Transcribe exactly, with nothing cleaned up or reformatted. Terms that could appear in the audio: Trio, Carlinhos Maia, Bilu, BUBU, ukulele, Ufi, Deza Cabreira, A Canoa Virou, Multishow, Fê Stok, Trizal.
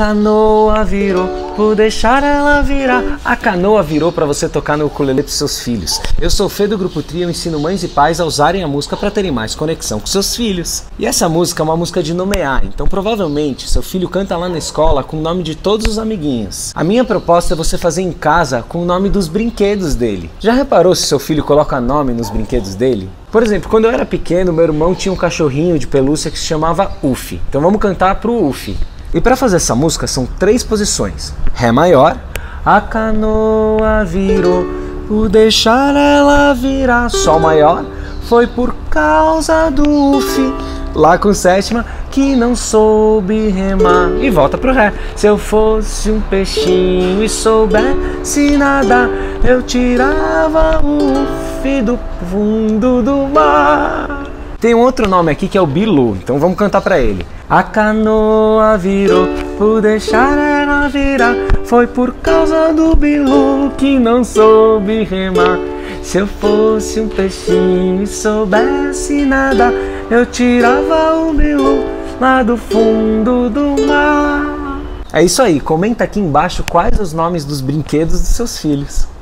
canoa virou, vou deixar ela virar. A canoa virou para você tocar no ukulele para seus filhos. Eu sou o Fê do Grupo Trio, ensino mães e pais a usarem a música para terem mais conexão com seus filhos. E essa música é uma música de nomear, então provavelmente seu filho canta lá na escola com o nome de todos os amiguinhos. A minha proposta é você fazer em casa com o nome dos brinquedos dele. Já reparou se seu filho coloca nome nos brinquedos dele? Por exemplo, quando eu era pequeno, meu irmão tinha um cachorrinho de pelúcia que se chamava Ufi. Então vamos cantar pro Ufi. E para fazer essa música são três posições. Ré maior. A canoa virou, o deixar ela virar. Sol maior. Foi por causa do Ufi, lá com sétima, que não soube remar. E volta pro ré. Se eu fosse um peixinho e soubesse nadar, eu tirava o Ufi do fundo do mar. Tem um outro nome aqui que é o Bilu, então vamos cantar pra ele. A canoa virou, por deixar ela virar, foi por causa do Bilu que não soube remar. Se eu fosse um peixinho e soubesse nadar, eu tirava o Bilu lá do fundo do mar. É isso aí, comenta aqui embaixo quais os nomes dos brinquedos dos seus filhos.